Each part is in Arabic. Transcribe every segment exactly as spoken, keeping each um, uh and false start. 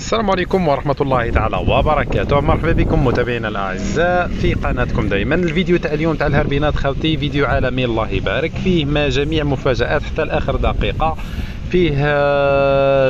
السلام عليكم ورحمة الله تعالى وبركاته. مرحبا بكم متابعينا الأعزاء في قناتكم دائما. الفيديو تاع اليوم تاع الهربينات خاوتي فيديو عالمي الله يبارك فيه، ما جميع مفاجآت حتى لآخر دقيقة. فيه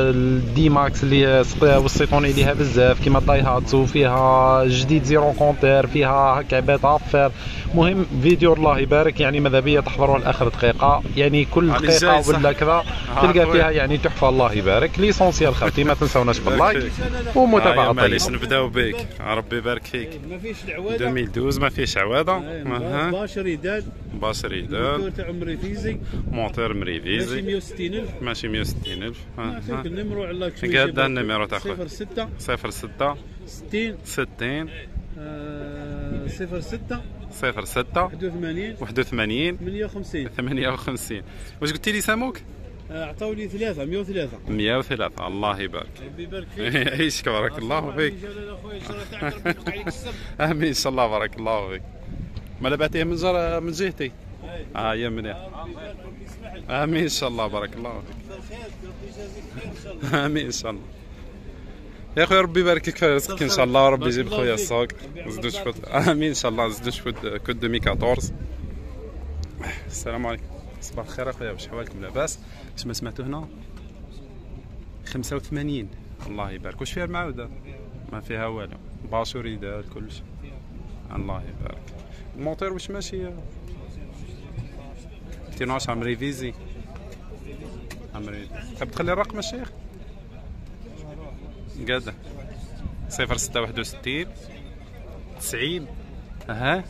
الدي ماكس اللي وصيتوني ليها بزاف كيما دايهاتسو، فيها جديد زيرو كونتير، فيها هكا عباد عفار. مهم فيديو الله يبارك، يعني ماذا بيا تحضروه لاخر دقيقه، يعني كل دقيقه ولا كذا تلقى فيها يعني تحفه الله يبارك. ليسونسيال خاوتي ما تنساوناش باللايك ومتابعه. معليش نبداو بك، ربي يبارك فيك. ما فيش العواده ألفين واثناش، ما فيش عواده. مباشر يداد، مباشر يداد، موتور تاع مريفيزي، موتور مريفيزي، مئة وستين ألف، ماشي مئة وستين ألف. نعطيك النمرو على كشوي، هذا النمرو تاع خويا صفر ستة صفر ستة ستين ستين صفر ستة صفر ستة واحد وثمانين ثمانية وخمسين. واش قلتي لي سموك؟ عطاو لي ثلاثة مئة وثلاثة مئة وثلاثة. الله يبارك، ربي يبارك فيك، يعيشك، بارك الله فيك. امين ان شاء الله، بارك الله فيك. مالا بعتيه من من جهتي. اه يا مليح، امين ان شاء الله، بارك الله فيك. امين ان شاء الله يا خويا، ربي يبارك لك في رزقك ان شاء الله، وربي يجيب خويا السوق. نزيدو شفت، امين ان شاء الله، نزيدو شفت كود ألفين وأربعطاش. السلام عليكم، صباح الخير اخويا، واش حوالكم، لاباس؟ واش ما سمعتو هنا خمسة وثمانين. الله يبارك، واش فيها المعاوده؟ ما فيها والو، باشوري دار كلشي. الله يبارك. الموطير واش ماشي مئتين وعشرة عمري فيزي عمري. تحب تخلي الرقم الشيخ؟ قاده صفر ستة واحد وستين تسعين اها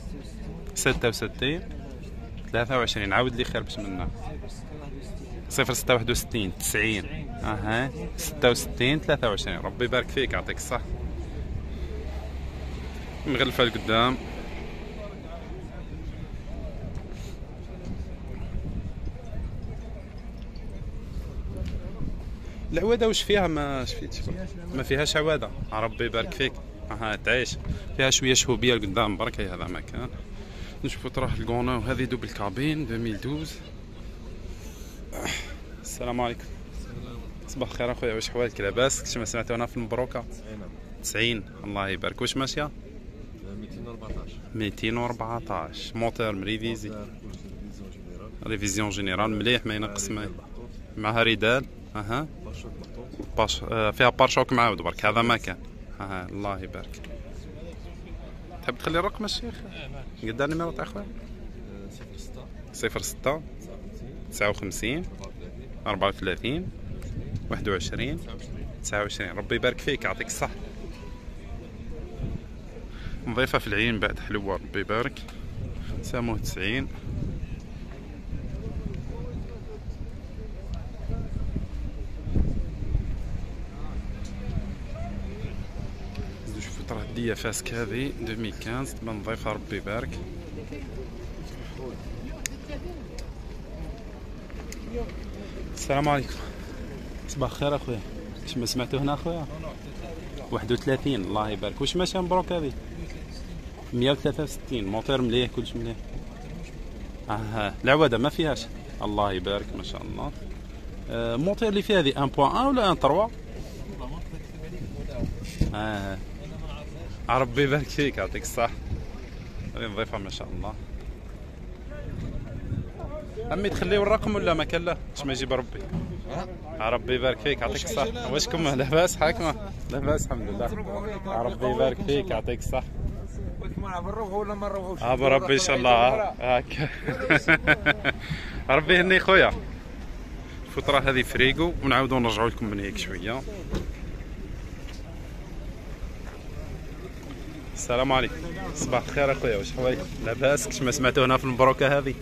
ستة وستين ثلاثة وعشرين. عاود لي خير باش منا صفر ستة واحد وستين تسعين اها ستة وستين ثلاثة وعشرين. ربي يبارك فيك، يعطيك الصح. مغلفه لقدام. العواده واش فيها؟ ما شفيتش، ما فيهاش عواده. ربي يبارك فيك، اها تعيش. فيها شويه شهوبيه لقدام برك، هي هذا مكان نشوفو تروح الكونو. هذه دوبل كابين ألفين واثناش. السلام عليكم، صباح الخير اخويا، واش حوالك، لاباس؟ كش ما سمعتو هنا في المبروكه تسعين. الله يبارك. واش ماشيه؟ مئتين وأربعطاش مئتين وأربعطاش. موتور مريفيزي، ريفيزيون جينيرال، مليح، ما ينقص ما معها ريدال. اها باش فيها بارشوك معاود برك، هذا ما كان. اها الله يبارك. تحب تخلي الرقم الشيخ؟ قد النيميرو تاع خويا؟ صفر ستة تسعة وخمسين أربعة وثلاثين واحد وعشرين تسعة وعشرين. ربي يبارك فيك، يعطيك الصح. نظيفه في العين بعد، حلوه، ربي يبارك. ساموه تسعين. هدية فاسك هذه ألفين وخمسطاش تبان نظيفة، ربي يبارك. السلام عليكم، صباح الخير اخويا، واش ما سمعتو هنا اخويا؟ واحد وثلاثين. الله يبارك. واش ماشية مبروك هذه؟ مئة وثلاثة وستين. موتور مليح، كلش مليح. اها العوادة ما فيهاش. الله يبارك، ما شاء الله. موتور اللي فيها هذه واحد فاصل واحد ولا واحد فاصل ثلاثة؟ اه ربي يبارك فيك، يعطيك الصح. هذه نظيفة ما شاء الله. عمي تخليو الرقم ولا ما كان له؟ باش ما يجيب ربي. ربي يبارك فيك، يعطيك الصح. واشكم لاباس، حاكمة لاباس؟ الحمد لله، ربي يبارك فيك، يعطيك الصح. ولا ما نروحوش؟ اه بربي ان شاء الله. هاكا ربي يهني خويا. الفطرة هذه فريكو، ونعاودو نرجعو لكم من هيك شوية. السلام عليكم، صباح الخير اخويا، واش حوالك، لاباس؟ كش ما سمعتو هنا في المبروكه هذه؟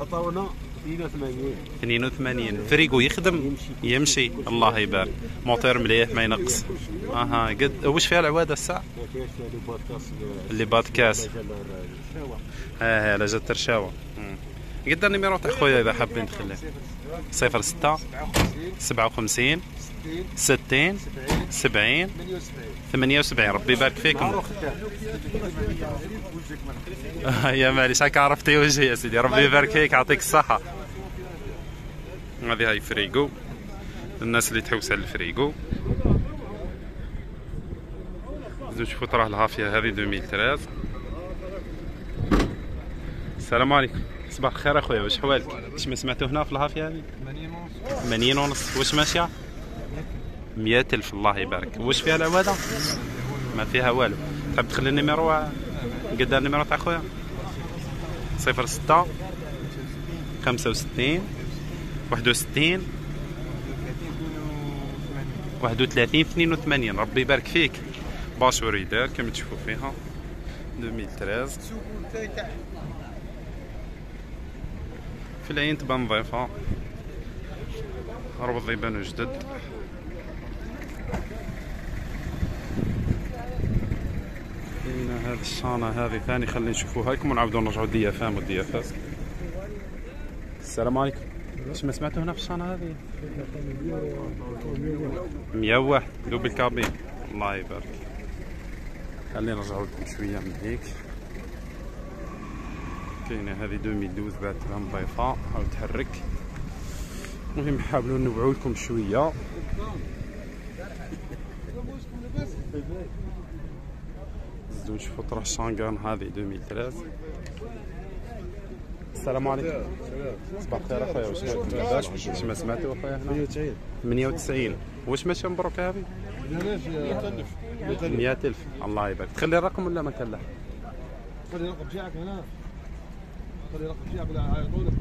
عطاونا اثنين وثمانين اثنين وثمانين. فريكو يخدم، يمشي. الله يبارك. موتور مليح ما ينقص. اها قد. واش فيها العواده الساعه؟ اللي بادكاس اه لا جات ترشاوه. قد النيميرو تاع خويا اذا حابين تخليه؟ صفر ستة سبعة وخمسين ستين سبعين ثمانية وسبعين. ربي يبارك فيكم. يا معليش هاكا عرفتي وجهي يا سيدي، ربي يبارك فيك، يعطيك الصحة. هذه هاي فريكو، الناس اللي تحوس على الفريكو. دايهاتسو. شوفوا طرح لها فيها هذه ألفين وثلاثة. السلام عليكم، صباح الخير اخويا، واش حوالك؟ واش ما سمعتو هنا في الهافيه هذه ثمانين ونص؟ واش ماشيه مئة ألف؟ الله يبارك. واش فيها العواده؟ ما فيها والو. تحب تخلي النيميرو قدام؟ النيميرو تاع خويا صفر ستة خمسة وستين واحد وستين واحد وثلاثين اثنين وثمانين. ربي يبارك فيك. باشوري دار كما تشوفوا فيها ألفين وثلاثة. في العين تبان نظيفة، ربط يبانو جدد. كاينة هاد الشانة هذه ثاني، خلينا نشوفوها لكم ونعاودو نرجعو ديافام وديافاس. السلام عليكم، واش ما سمعتو هنا في الشانة هذه؟ مئة وواحد دوبل كابين. الله يبارك. خلينا نرجعو لكم شوية من هيك. كاينه هذه ألفين واثناش بعتها نظيفه او تحرك. المهم نحاولوا نوعوا لكم شويه. زيدوا نشوفوا طرح شانغان هذه ألفين وثلاثة. السلام عليكم، صباح الخير اخويا، واش راكم لاباس؟ واش ما سمعتوا اخويا هنا ثمانية وتسعين؟ واش ماشي مبروكه هذه؟ مئة ألف. الله يبارك. تخلي الرقم ولا ما كلح؟ خلي الرقم تاعك هنا، خلي رقم فيها بلا عيطولك.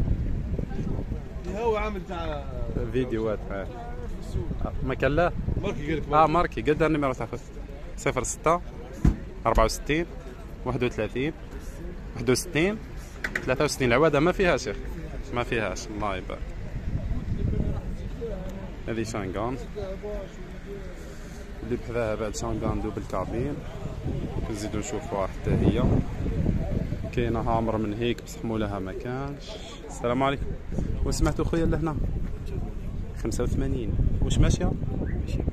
هو عامل تاع فيديوهات معاه ما كان لا ماركي قال لك. اه ماركي قدر النيميرو تاع صفر ستة أربعة وستين واحد وثلاثين واحد وستين ثلاثة وستين. العواده ما فيها شيخ، ما فيهاش. الله يبارك. هذه شانغان اللي بحذاها بعد شانغان دوبل كابين. نزيدو نشوفوها حتى هي. كاينه هامر من هيك بصح مولاها ما كانش. السلام عليكم، واش سمعتوا خويا اللي هنا خمسة وثمانين؟ واش ماشيه؟ ماشيه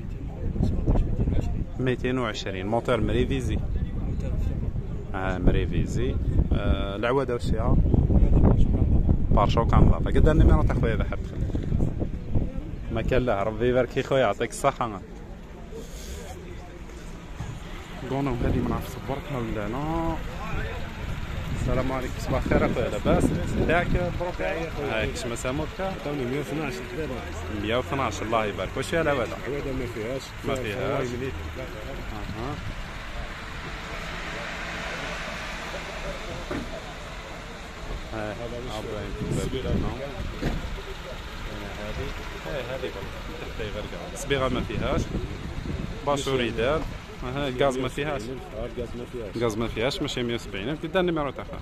مئتين وعشرين. موتور مريفيزي. اه مريفيزي. آه العواده واش هي؟ بارشوك عملاطه. قدر النيميرو تاع خويا اذا حاب تخليه. ما كان له. ربي يبارك فيك خويا، يعطيك الصحه. كونو هذه ما نعرفش بركها ولا لا. السلام عليكم، صباح الخير اخويا، لاباس؟ داك مبروك عليا خويا. هاك شما ساموكا عطاوني مئة واثناش كذا. مئة واثناش. الله يبارك. واش فيها العواده؟ العواده ما فيهاش، ما فيهاش. اها ها هذه هذه الصبيغه ما فيهاش. باشوري دار. اها الغاز ما فيهاش، الغاز ما فيهاش، الغاز ما فيهاش. ماشي مئة وسبعين. كدا النيميرو تاع خا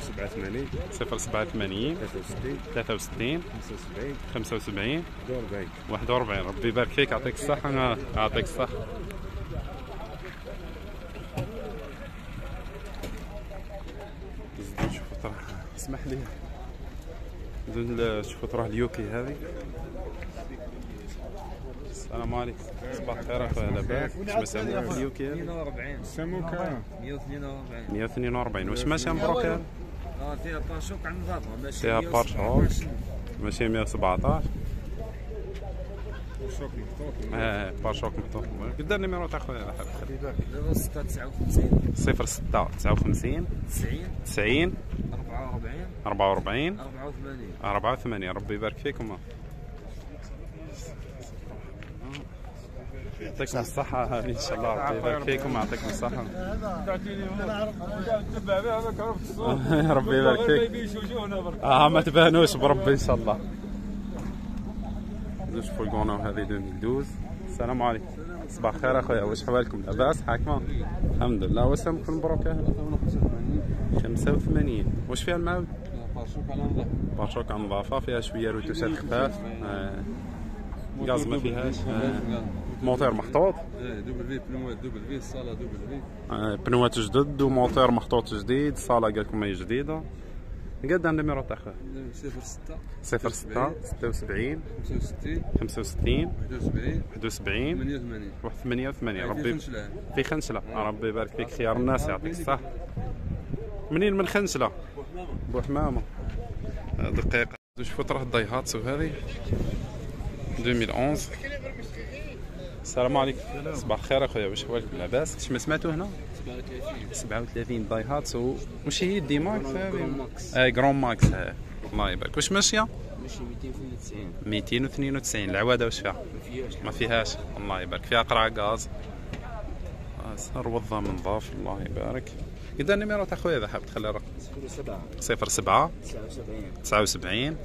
صفر سبعة ثمانية صفر سبعة ثمانية ثلاثة وستين ثلاثة وستين خمسة وسبعين خمسة وسبعين أربعين واحد وأربعين. ربي يبارك فيك، يعطيك الصحة. يعطيك الصحة. زيدو نشوفو طرح، اسمح لي، زيدو نشوفو طرح اليوكي هذه. السلام عليكم، صباح الخير اخويا، لاباس؟ واش ما سمعتوش اليوكي؟ اثنين وأربعين سموكا مئة واثنين وأربعين مئة واثنين وأربعين. واش ماشي مبروك هذا؟ اه فيها بارشوك عند غابه، ماشي فيها بارشوك، ماشي مئة وسبعطاش. بارشوك مفتوح. اه بارشوك مفتوح. قدر النيميرو تاع خويا حاب تخلي؟ صفر ستة تسعة وخمسين صفر ستة تسعة وخمسين تسعين تسعين أربعة وأربعين أربعة وأربعين أربعة وثمانين أربعة وثمانين. ربي يبارك فيكم، يعطيكم الصحة. هذه إن شاء الله ربي يبارك فيكم، يعطيكم الصحة. ربي يبارك فيك. آه ما تبانوش بربي إن شاء الله. شوفوا الكونو هذه ألفين واثناش. السلام عليكم، صباح الخير أخويا، واش حوالكم لاباس؟ حاكمة الحمد لله. واش سامكم مبروك يا خمسة وثمانين. واش فيها المعاود؟ بارشوك على نظافة، بارشوك على نظافة، فيها شوية روتوشات خفاف. غاز ما فيهاش. موتور محطوط. ايه دوبل في بنوات، دوبل في الصاله، دوبل في آه بنوات جدد وموتور محطوط جديد. الصاله قال لكم هي جديده. قد النيميرو تاع خويا؟ صفر ستة صفر ستة ستة وسبعين خمسة وستين خمسة وستين واحد وسبعين واحد وسبعين ثمانية وثمانين ثمانية وثمانين. ربي في خنشله. ربي يبارك فيك، خيار الناس، يعطيك الصح. منين؟ من خنشله، بوحمامه. دقيقه شوفوا طرح الدايهاتسو هذه ألفين وأحد عشر السلام عليكم. صباح الخير اخويا، واش حوالك؟ لاباس؟ كاش ما سمعتو هنا سبعة وثلاثين دايهاتسو، ماشي هي دي ماكس؟ جرون ماكس. اي جرون ماكس. الله يبارك. واش ماشيه؟ ماشي مئتين واثنين وتسعين. العواده واش فيها؟ ما فيهاش. الله يبارك. فيها قرعه غاز ثروه الضامن ضاف. الله يبارك. إذا النيميرو تاع خويا إذا حاب تخلي الرقم صفر سبعة صفر سبعة تسعة وسبعين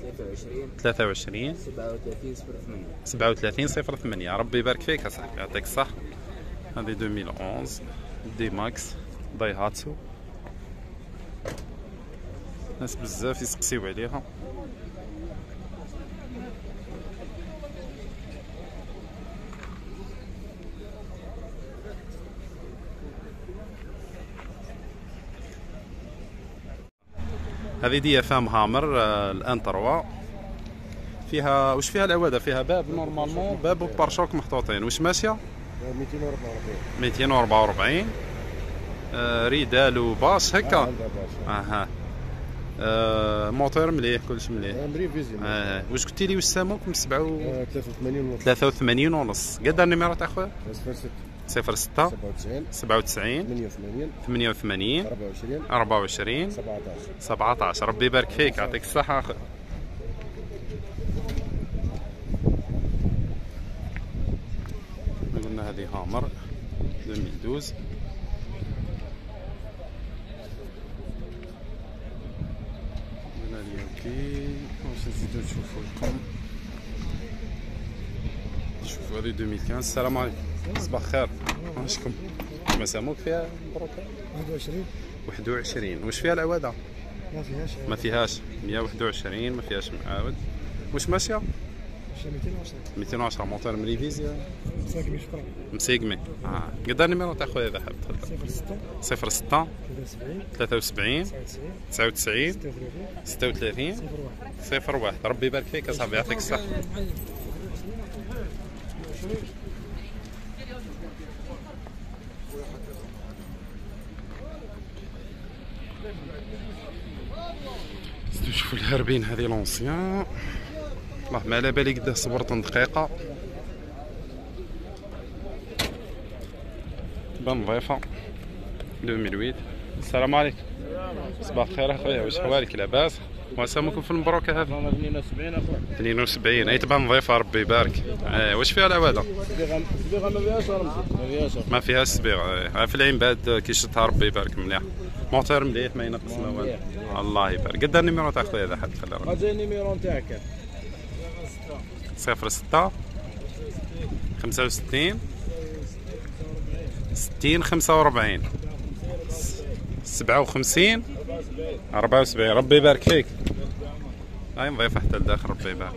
ثلاثة وعشرين سبعة وثلاثين صفر ثمانية. ربي يبارك فيك أصاحبي، يعطيك الصح. هذه ألفين وأحد عشر دي ماكس دايهاتسو، ناس بزاف يسقسيو عليها. هذه دي اف ام هامر الان تروا. فيها واش فيها العواده؟ فيها باب نورمالمون، باب وبارشوك محطوطين. واش ماشيه؟ مئتين وأربعة وأربعين. آه ريدال وباش هكا. اها آه موتور مليح، كلش مليح. اه واش قلتي لي واش ساموك من سبعة ثلاثة وثمانين ونص؟ قدر النيميرو تاع خويا؟ صفر ستة سبعة وتسعين ثمانية وثمانين أربعة وعشرين سبعطاش. ربي يبارك فيك، يعطيك الصحة أخويا. قلنا هذه هامر ألفين وأحد عشر. قلنا اليوكي واش نزيدو نشوفو لكم. شوفوا هذه ألفين وخمسطاش. السلام عليكم. صباح الخير، واشكم؟ كما ساموك فيها مبروك. واحد وعشرين. واش فيها العواده؟ ما فيهاش. ما فيهاش. مئة وواحد وعشرين ما فيهاش معاود. واش ماشيه؟ مئتين وعشرة. مونتير مليفيزيا مسيقمي. شكرا مسيقمي. اه قدر النيميرو تاع خويا اذا حاب تخلص؟ صفر ستة ثلاثة وسبعين تسعة وتسعين ستة وثلاثين صفر واحد. ربي يبارك فيك اصاحبي، يعطيك الصحه. شوفوا الهربين، هذه لونسيان. والله ما على بالي قداه صبرت دقيقه بان ضيفه ألفين وثمانية. السلام عليكم. صباح الخير اخويا، واش حوالك؟ لاباس؟ وسامكم في المبروكه. هذه اثنين وسبعين اخويا. اثنين وسبعين. اي تبان ضيفه. ربي يبارك. اه واش فيها العواده؟ الصبيغه ما فيهاش. ما فيهاش. ما فيهاش الصبيغه. في العين بعد كي شتها. ربي يبارك. مليح. موتور مليح، ما ينقص ما والو. الله يبارك. قدر النيميرو تاع خويا اذا حاب تخلي الرقم؟ هذا النيميرو تاعك صفر ستة خمسة وستين ستين خمسة وأربعين سبعة وخمسين أربعة وسبعين. ربي يبارك فيك. هاي نضيفها حتى لداخل. ربي يبارك.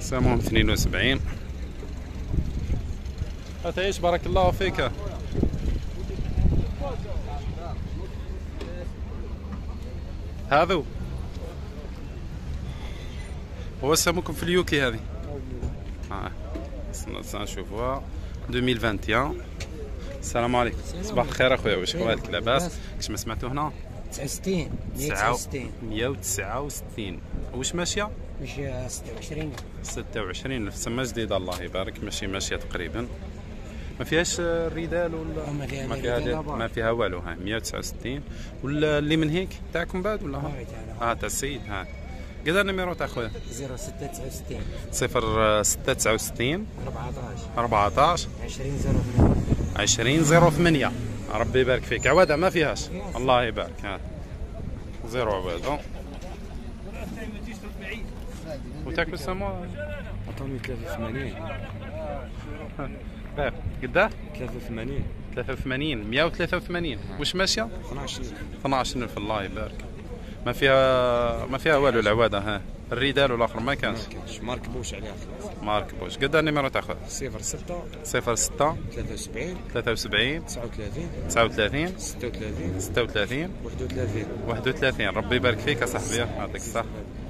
ساموهم اثنين وسبعين. تعيش بارك الله فيك. هذو هو ساموكم في اليوكي. هذه ها استنى نشوفوها ألفين وواحد وعشرين. السلام عليكم. صباح الخير اخويا، واش حوالك؟ لاباس؟ كاش ما سمعتو هنا؟ تسعة وستين مئة وتسعة وستين مئة وتسعة وستين. واش ماشيه؟ ماشيه ستة وعشرين ستة وعشرين. سما جديده. الله يبارك. ماشي ماشيه تقريبا. ما فيهاش الريدال ولا ما فيها؟ ما فيها, ما فيها والو. ها مئة وتسعة وستين. ولا اللي من هيك تاعكم بعد ولا؟ اه تاع السيد. ها قدر النيميرو تاع خويا؟ صفر ستة تسعة وستين صفر ستة تسعة وستين أربعطاش عشرين زيرو ثمانية. ربي يبارك فيك. عواده ما فيهاش. الله يبارك. ها زيرو عواده. وتاكل سما عطاوني ثلاثة وثمانين. باه قداه؟ ثلاثة وثمانين ثلاثة وثمانين مئة وثلاثة وثمانين. واش ماشيه؟ اثناعش ألف. الله يبارك. ما فيها ما فيها والو العواده. ها الريدال والاخر ما كانش. ما كانش. ما ركبوش عليها خلاص. ما ركبوش. قدر النيميرو تاع خويا؟ صفر ستة صفر ستة ثلاثة وسبعين ثلاثة وسبعين تسعة وثلاثين تسعة وثلاثين ستة وثلاثين ستة وثلاثين واحد وثلاثين واحد وثلاثين. ربي يبارك فيك اصاحبي، يعطيك الصحة.